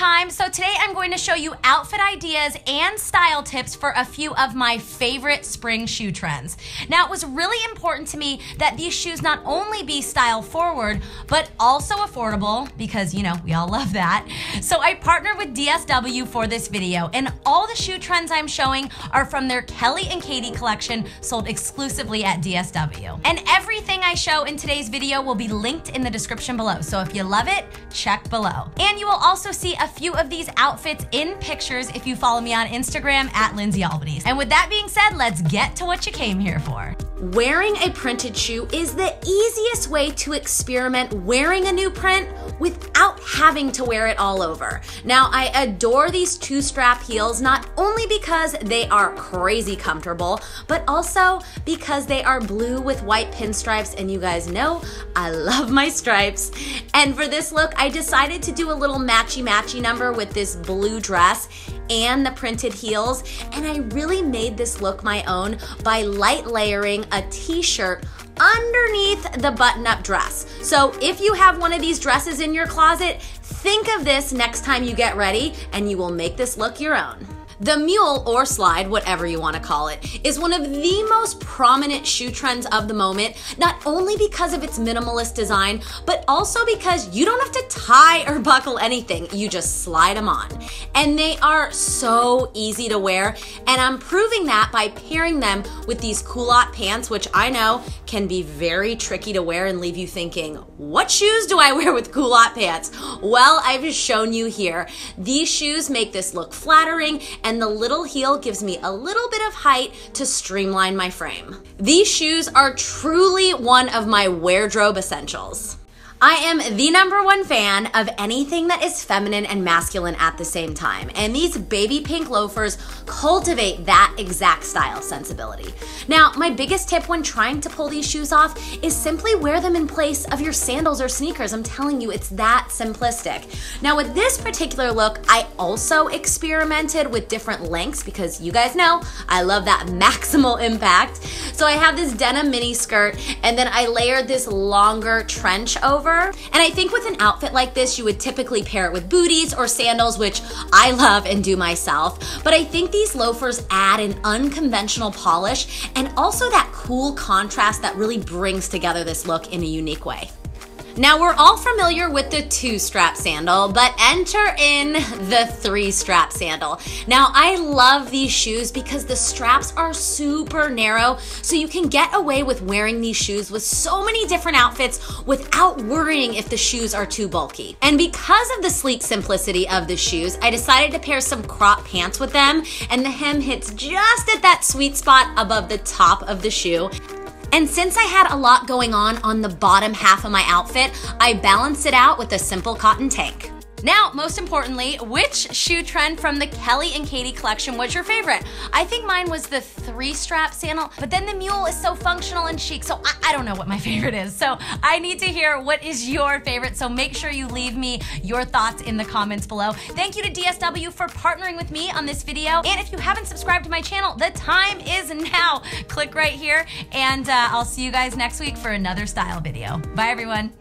time. So today I'm going to show you outfit ideas and style tips for a few of my favorite spring shoe trends. Now, it was really important to me that these shoes not only be style forward, but also affordable because, you know, we all love that. So I partnered with DSW for this video, and all the shoe trends I'm showing are from their Kelly and Katie collection, sold exclusively at DSW. And everything I show in today's video will be linked in the description below. So if you love it, check below. And you will also see a few of these outfits in pictures if you follow me on Instagram at Lindsay Albanese. And with that being said, let's get to what you came here for. Wearing a printed shoe is the easiest way to experiment wearing a new print without having to wear it all over. Now, I adore these two-strap heels not only because they are crazy comfortable, but also because they are blue with white pinstripes, and you guys know I love my stripes. And for this look, I decided to do a little matchy-matchy number with this blue dress and the printed heels, and I really made this look my own by light layering a t-shirt underneath the button-up dress. So if you have one of these dresses in your closet, think of this next time you get ready and you will make this look your own. The mule, or slide, whatever you want to call it, is one of the most prominent shoe trends of the moment, not only because of its minimalist design, but also because you don't have to tie or buckle anything, you just slide them on. And they are so easy to wear, and I'm proving that by pairing them with these culotte pants, which I know can be very tricky to wear and leave you thinking, what shoes do I wear with culotte pants? Well, I've just shown you here. These shoes make this look flattering, and the little heel gives me a little bit of height to streamline my frame. These shoes are truly one of my wardrobe essentials. I am the #1 fan of anything that is feminine and masculine at the same time, and these baby pink loafers cultivate that exact style sensibility. Now, my biggest tip when trying to pull these shoes off is simply wear them in place of your sandals or sneakers. I'm telling you, it's that simplistic. Now, with this particular look, I also experimented with different lengths because you guys know I love that maximal impact. So I have this denim mini skirt, and then I layered this longer trench over. And I think with an outfit like this, you would typically pair it with booties or sandals, which I love and do myself. But I think these loafers add an unconventional polish and also that cool contrast that really brings together this look in a unique way. Now, we're all familiar with the two-strap sandal, but enter in the three-strap sandal. Now, I love these shoes because the straps are super narrow, so you can get away with wearing these shoes with so many different outfits without worrying if the shoes are too bulky. And because of the sleek simplicity of the shoes, I decided to pair some crop pants with them, and the hem hits just at that sweet spot above the top of the shoe. And since I had a lot going on the bottom half of my outfit, I balanced it out with a simple cotton tank. Now, most importantly, which shoe trend from the Kelly and Katie collection was your favorite? I think mine was the three-strap sandal, but then the mule is so functional and chic, so I don't know what my favorite is. So I need to hear what is your favorite, so make sure you leave me your thoughts in the comments below. Thank you to DSW for partnering with me on this video, and if you haven't subscribed to my channel, the time is now. Click right here, and I'll see you guys next week for another style video. Bye, everyone.